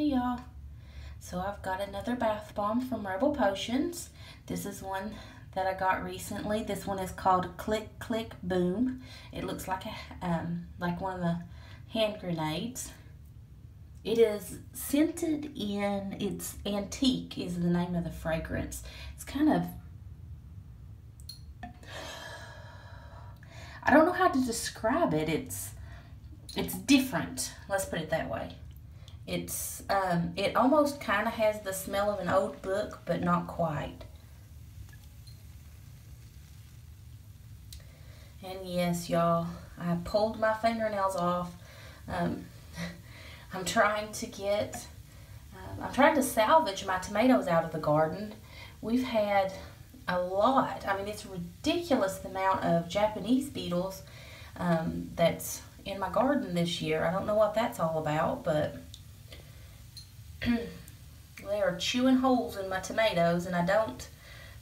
Hey y'all. So I've got another bath bomb from Rebel Potions. This is one that I got recently. This one is called Click Click Boom. It looks like a one of the hand grenades. It is scented in, it's antique is the name of the fragrance. It's kind of, I don't know how to describe it. It's different. Let's put it that way. It's, it almost kind of has the smell of an old book, but not quite. And yes, y'all, I pulled my fingernails off. I'm trying to get, I'm trying to salvage my tomatoes out of the garden. We've had a lot. I mean, it's ridiculous the amount of Japanese beetles that's in my garden this year. I don't know what that's all about, but they are chewing holes in my tomatoes, and I don't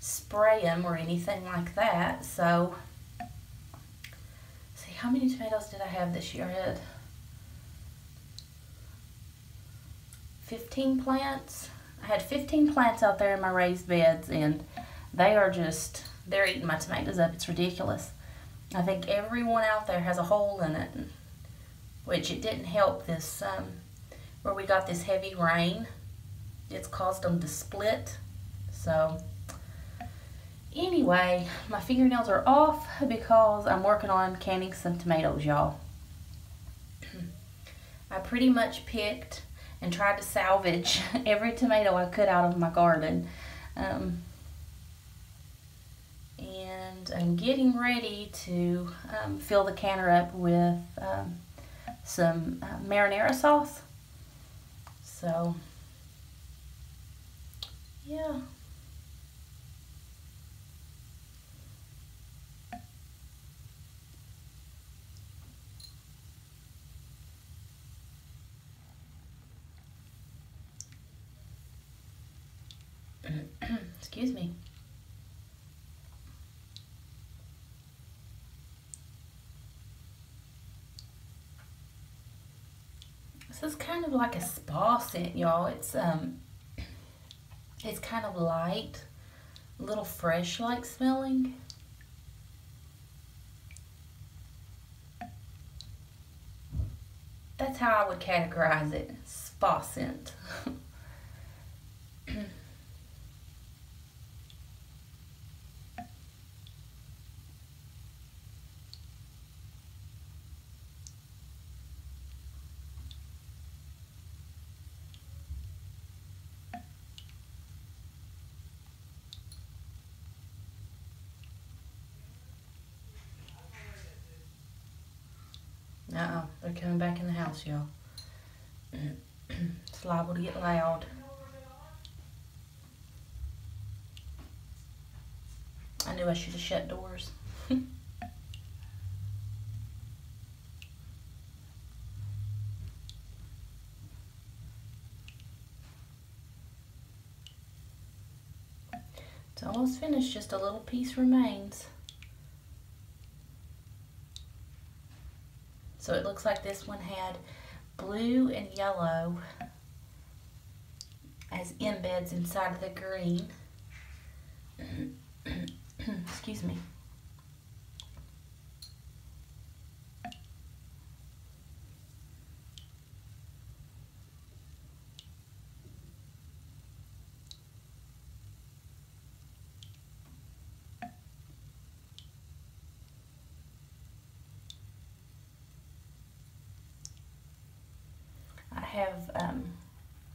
spray them or anything like that. So, see, how many tomatoes did I have this year? I had 15 plants. I had 15 plants out there in my raised beds, and they are just, they're eating my tomatoes up. It's ridiculous. I think everyone out there has a hole in it, which it didn't help this, where we got this heavy rain. It's caused them to split. So anyway, my fingernails are off because I'm working on canning some tomatoes, y'all. I pretty much picked and tried to salvage every tomato I could out of my garden. And I'm getting ready to fill the canner up with some marinara sauce. So, yeah. Excuse me. This is kind of like a spa scent, y'all. It's kind of light, a little fresh like smelling. That's how I would categorize it, spa scent. Uh-oh, they're coming back in the house, y'all. It's liable to get loud. I knew I should have shut doors. It's almost finished, just a little piece remains. So it looks like this one had blue and yellow as embeds inside of the green. Excuse me. Have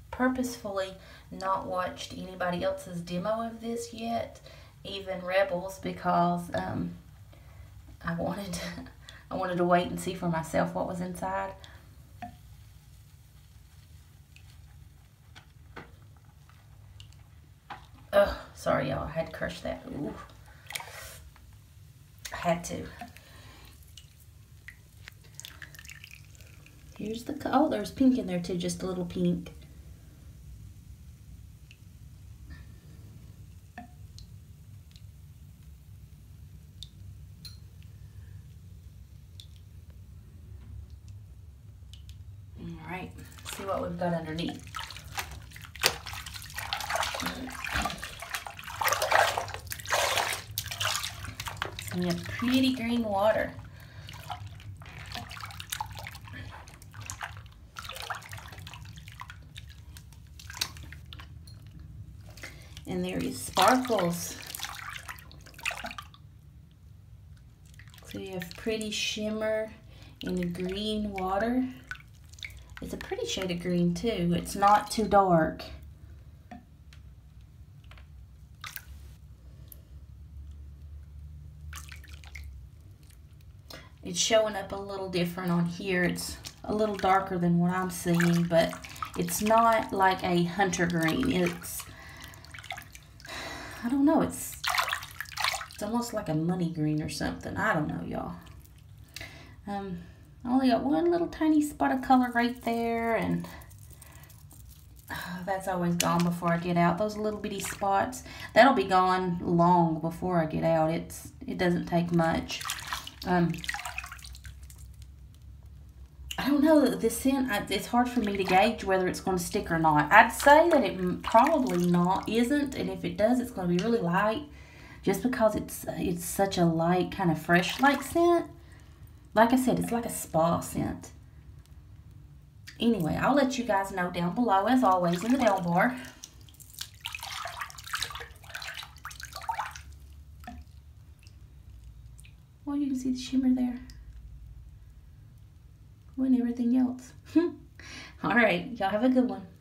purposefully not watched anybody else's demo of this yet, even Rebel's, because I wanted to wait and see for myself what was inside. Oh, sorry y'all, I had to crush that. Ooh. I had to. Here's the, oh, there's pink in there too, just a little pink. All right, let's see what we've got underneath. And you have pretty green water. And there is sparkles. So you have pretty shimmer in the green water. It's a pretty shade of green too. It's not too dark. It's showing up a little different on here. It's a little darker than what I'm seeing, but it's not like a hunter green. It's, I don't know, it's almost like a money green or something. I don't know, y'all. I only got one little tiny spot of color right there, and that's always gone before I get out. Those little bitty spots, that'll be gone long before I get out. It doesn't take much. I don't know, the scent, it's hard for me to gauge whether it's going to stick or not. I'd say that it probably isn't, and if it does, it's going to be really light, just because it's such a light, kind of fresh-like scent. Like I said, it's like a spa scent. Anyway, I'll let you guys know down below, as always, in the down bar. Well, you can see the shimmer there. And everything else. All right, y'all have a good one.